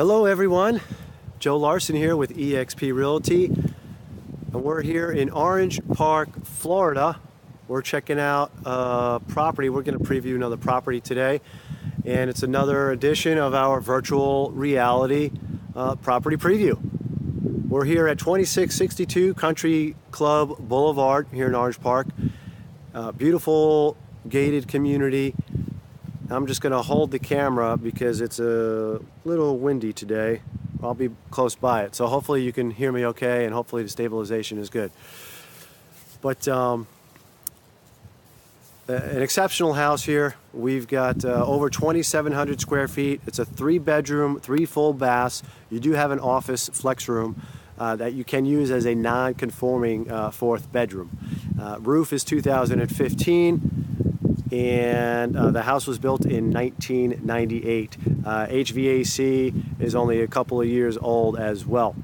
Hello everyone, Joe Larsen here with EXP Realty, and we're here in Orange Park, Florida. We're checking out a property. We're going to preview another property today, and it's another edition of our virtual reality property preview. We're here at 2662 Country Club Boulevard here in Orange Park. Beautiful gated community. I'm just going to hold the camera because it's a little windy today. I'll be close by it, so hopefully you can hear me okay, and hopefully the stabilization is good. But an exceptional house here. We've got over 2,700 square feet. It's a 3-bedroom, 3 full baths. You do have an office flex room that you can use as a non-conforming 4th bedroom. Roof is 2015. And the house was built in 1998. HVAC is only a couple of years old as well.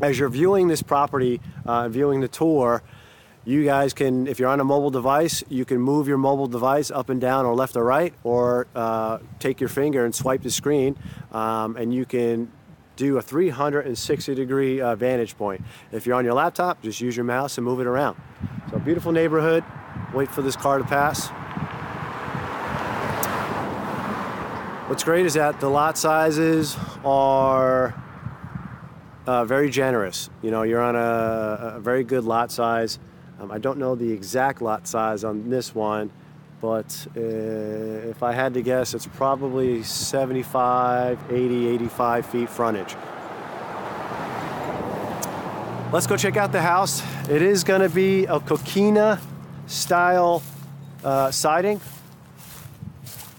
As you're viewing this property, viewing the tour, you guys can, if you're on a mobile device, you can move your mobile device up and down or left or right, or take your finger and swipe the screen, and you can do a 360-degree vantage point. If you're on your laptop, just use your mouse and move it around. So beautiful neighborhood. Wait for this car to pass. What's great is that the lot sizes are very generous. You know, you're on a very good lot size. I don't know the exact lot size on this one, but if I had to guess, it's probably 75, 80, 85 feet frontage. Let's go check out the house. It is going to be a coquina style siding.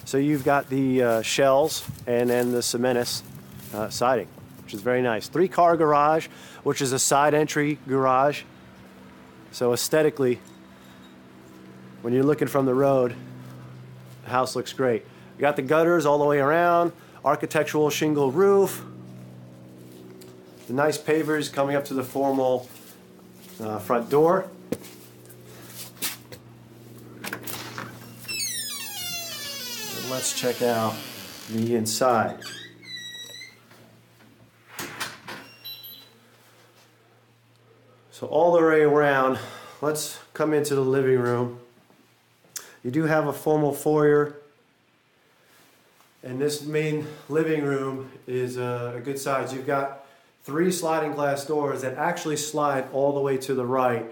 So you've got the shells and then the cementless siding, which is very nice. 3-car garage, which is a side entry garage. So aesthetically, when you're looking from the road, the house looks great. You got the gutters all the way around, architectural shingle roof, the nice pavers coming up to the formal front door. Let's check out the inside. So all the way around, let's come into the living room. You do have a formal foyer, and this main living room is a good size. You've got 3 sliding glass doors that actually slide all the way to the right,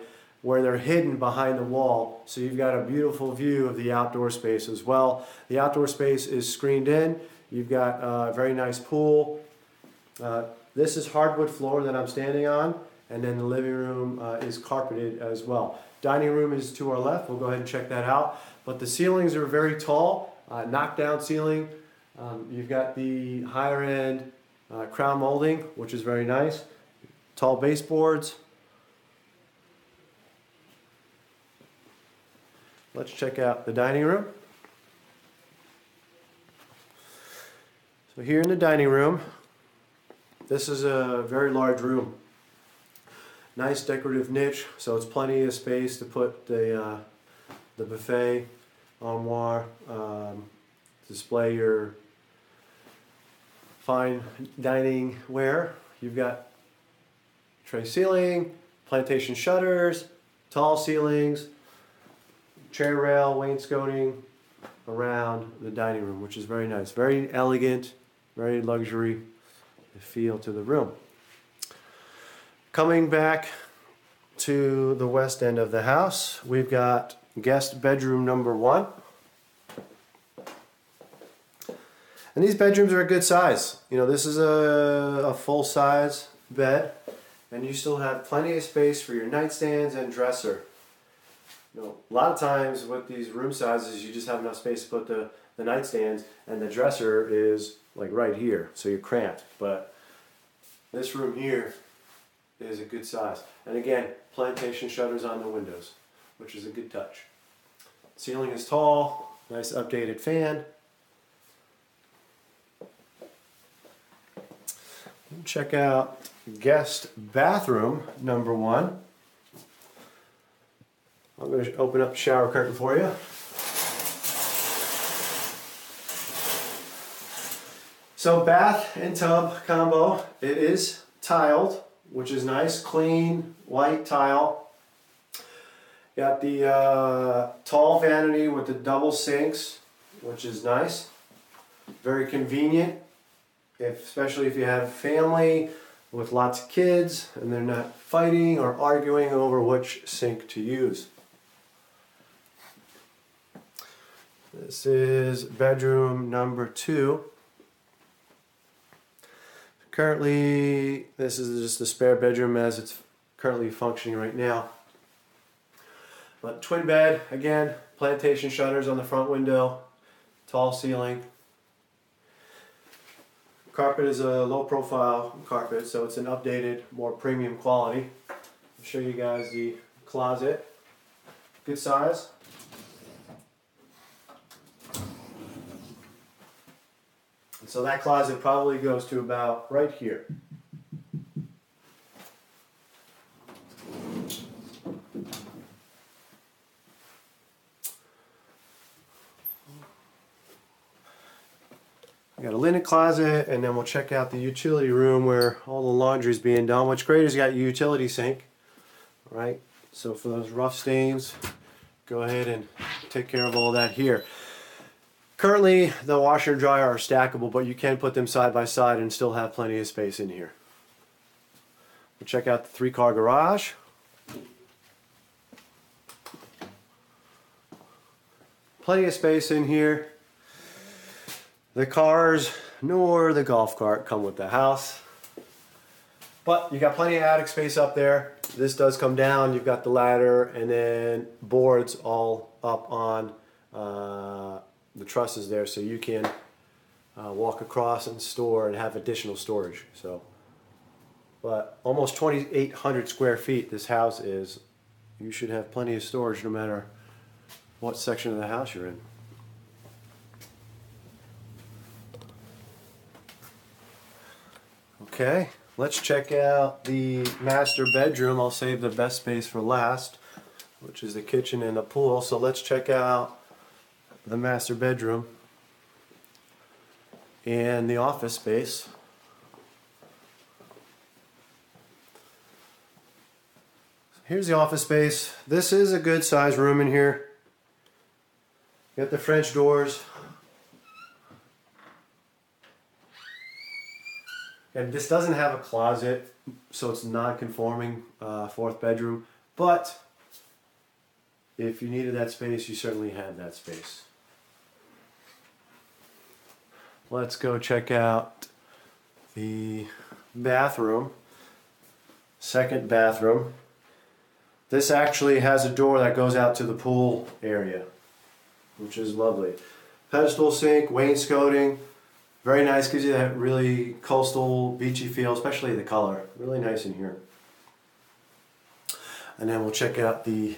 where they're hidden behind the wall, so you've got a beautiful view of the outdoor space as well. The outdoor space is screened in. You've got a very nice pool. This is hardwood floor that I'm standing on, and then the living room is carpeted as well. Dining room is to our left. We'll go ahead and check that out. But the ceilings are very tall, knockdown ceiling. You've got the higher end crown molding, which is very nice. Tall baseboards. Let's check out the dining room. So here in the dining room, this is a very large room. Nice decorative niche, so it's plenty of space to put the buffet, armoire, display your fine dining ware. You've got tray ceiling, plantation shutters, tall ceilings, chair rail wainscoting around the dining room, which is very nice. Very elegant, very luxury feel to the room. Coming back to the west end of the house, we've got guest bedroom number 1. And these bedrooms are a good size. You know, this is a full-size bed, and you still have plenty of space for your nightstands and dresser. You know, a lot of times with these room sizes, you just have enough space to put the nightstands, and the dresser is like right here, so you're cramped. But this room here is a good size. And again, plantation shutters on the windows, which is a good touch. Ceiling is tall, nice updated fan. Check out guest bathroom number 1. I'm going to open up the shower curtain for you. So bath and tub combo. It is tiled, which is nice, clean, white tile. Got the tall vanity with the double sinks, which is nice. Very convenient, especially if you have family with lots of kids and they're not fighting or arguing over which sink to use. This is bedroom number 2. Currently, this is just the spare bedroom as it's currently functioning right now. But twin bed, again, plantation shutters on the front window, tall ceiling. Carpet is a low profile carpet, so it's an updated, more premium quality. I'll show you guys the closet. Good size. And so that closet probably goes to about right here. Got a linen closet, and then we'll check out the utility room where all the laundry is being done. What's great is you got your utility sink, right? So for those rough stains, go ahead and take care of all that here. Currently, the washer and dryer are stackable, but you can put them side by side and still have plenty of space in here. We'll check out the 3-car garage. Plenty of space in here. The cars nor the golf cart come with the house, but you got plenty of attic space up there. This does come down. You've got the ladder and then boards all up on the trusses there, so you can walk across and store and have additional storage. So, but almost 2,800 square feet this house is. You should have plenty of storage no matter what section of the house you're in. Okay, let's check out the master bedroom. I'll save the best space for last, which is the kitchen and the pool. So let's check out the master bedroom and the office space. Here's the office space. This is a good sized room in here. You got the French doors. And this doesn't have a closet, so it's non-conforming 4th bedroom, but if you needed that space, you certainly have that space. Let's go check out the bathroom, 2nd bathroom. This actually has a door that goes out to the pool area, which is lovely. Pedestal sink, wainscoting. Very nice, gives you that really coastal, beachy feel, especially the color. Really nice in here. And then we'll check out the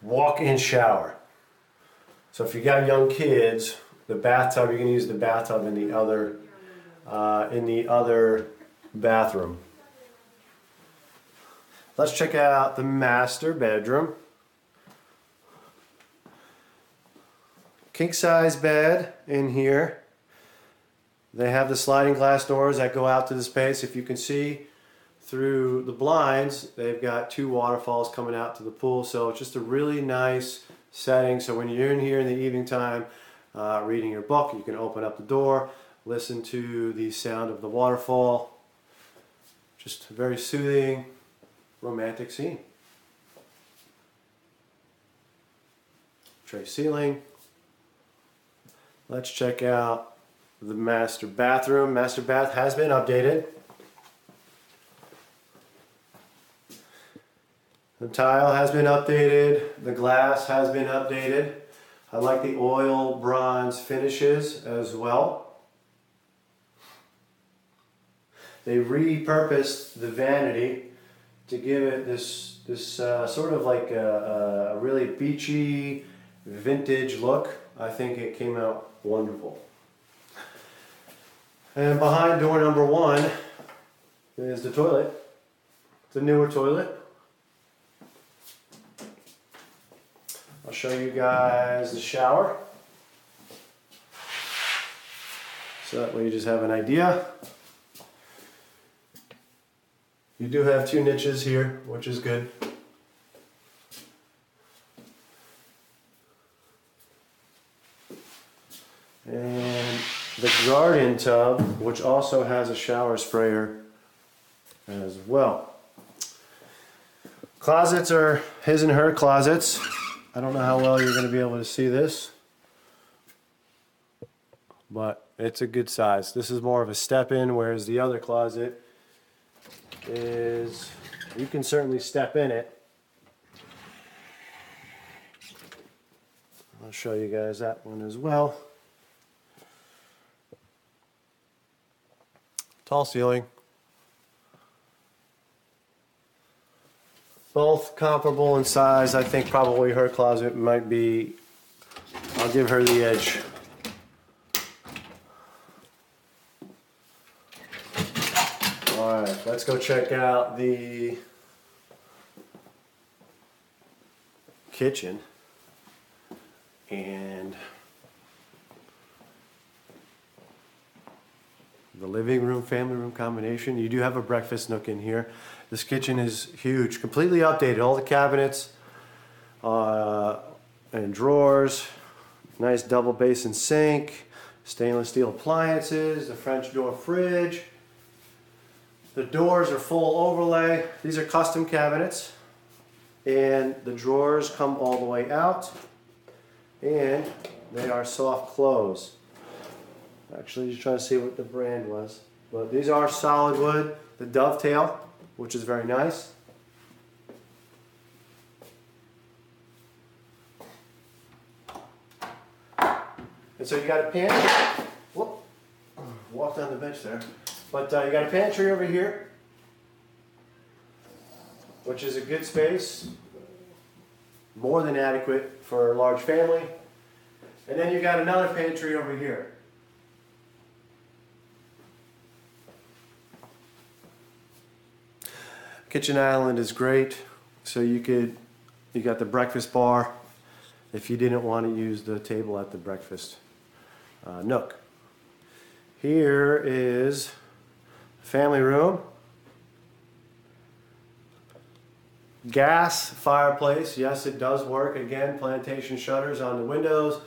walk-in shower. So if you got young kids, the bathtub, you can use the bathtub in the other bathroom. Let's check out the master bedroom. King size bed in here. They have the sliding glass doors that go out to the space. If you can see through the blinds, they've got 2 waterfalls coming out to the pool. So it's just a really nice setting. So when you're in here in the evening time reading your book, you can open up the door, listen to the sound of the waterfall. Just a very soothing, romantic scene. Tray ceiling. Let's check out the master bathroom. Master bath has been updated. The tile has been updated. The glass has been updated. I like the oil bronze finishes as well. They repurposed the vanity to give it this sort of like a really beachy, vintage look. I think it came out wonderful. And behind door number 1 is the toilet. It's a newer toilet. I'll show you guys the shower. So that way you just have an idea. You do have two niches here, which is good. And the garden tub, which also has a shower sprayer as well. Closets are his and her closets. I don't know how well you're going to be able to see this, but it's a good size. This is more of a step in, whereas the other closet is, you can certainly step in it. I'll show you guys that one as well. Tall ceiling. Both comparable in size. I think probably her closet might be, I'll give her the edge. All right, let's go check out the kitchen and the living room, family room combination. You do have a breakfast nook in here. This kitchen is huge, completely updated. All the cabinets and drawers, nice double basin sink, stainless steel appliances, the French door fridge. The doors are full overlay. These are custom cabinets. And the drawers come all the way out. And they are soft close. Actually, just trying to see what the brand was. But these are solid wood, the dovetail, which is very nice. And so you got a pantry. Whoop, walked on the bench there. But you got a pantry over here, which is a good space, more than adequate for a large family. And then you got another pantry over here. Kitchen island is great, so you got the breakfast bar if you didn't want to use the table at the breakfast nook. Here is the family room, gas fireplace. Yes, it does work. Again, plantation shutters on the windows.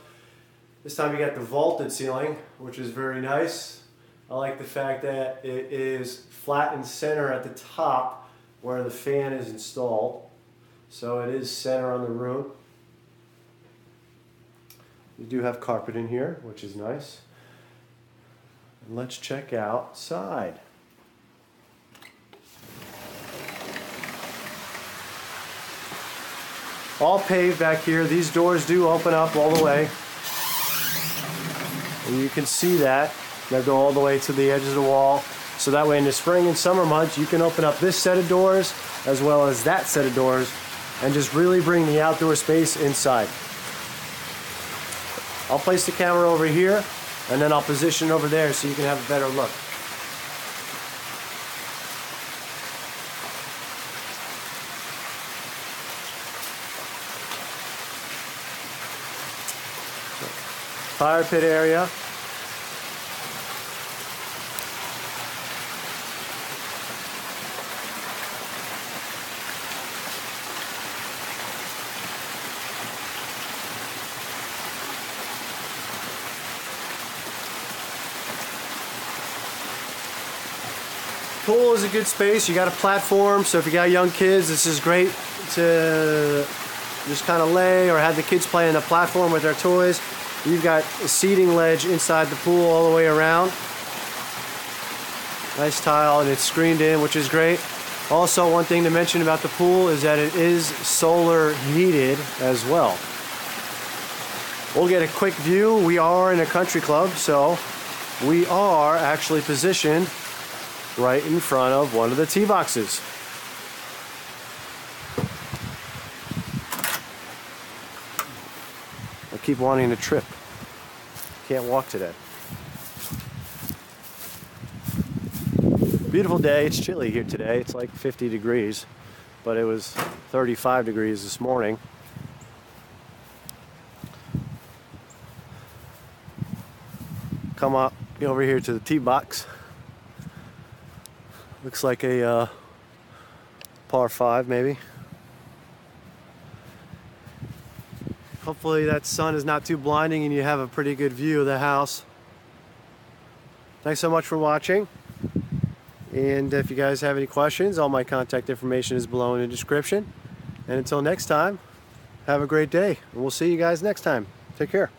This time you got the vaulted ceiling, which is very nice. I like the fact that it is flat and center at the top where the fan is installed, so it is center on the room. You do have carpet in here, which is nice. And let's check outside. All paved back here. These doors do open up all the way. And you can see that. They go all the way to the edge of the wall. So that way in the spring and summer months, you can open up this set of doors as well as that set of doors and just really bring the outdoor space inside. I'll place the camera over here and then I'll position it over there so you can have a better look. Fire pit area. Pool is a good space. You got a platform, so if you got young kids, this is great to just kind of lay or have the kids play on the platform with their toys. You've got a seating ledge inside the pool all the way around. Nice tile, and it's screened in, which is great. Also, one thing to mention about the pool is that it is solar heated as well. We'll get a quick view. We are in a country club, so we are actually positioned right in front of one of the tee boxes. I keep wanting to trip. Can't walk today. Beautiful day. It's chilly here today. It's like 50 degrees, but it was 35 degrees this morning. Come up. Get over here to the tee box. Looks like a par 5 maybe. Hopefully that sun is not too blinding and you have a pretty good view of the house. Thanks so much for watching. And if you guys have any questions, all my contact information is below in the description. And until next time, have a great day. We'll see you guys next time. Take care.